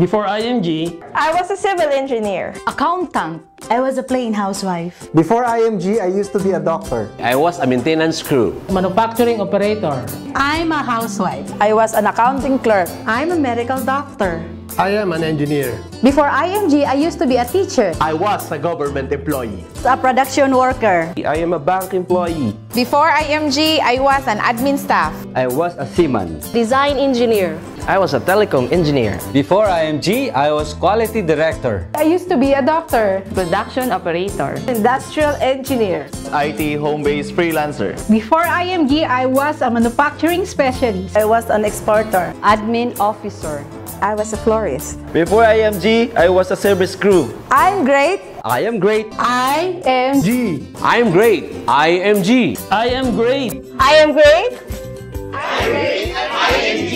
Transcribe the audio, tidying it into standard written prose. Before IMG, I was a civil engineer, accountant. I was a plain housewife. Before IMG, I used to be a doctor. I was a maintenance crew, manufacturing operator. I'm a housewife. I was an accounting clerk. I'm a medical doctor. I am an engineer. Before IMG, I used to be a teacher. I was a government employee. A production worker. I am a bank employee. Before IMG, I was an admin staff. I was a seaman. Design engineer. I was a telecom engineer. Before IMG, I was quality director. I used to be a doctor. Production operator. Industrial engineer. IT home-based freelancer. Before IMG, I was a manufacturing specialist. I was an exporter. Admin officer. I was a florist. Before IMG, I was a service crew. I'm great. I am great. I am G. I am great. I am G. I am great. I am great. I am great. I am G.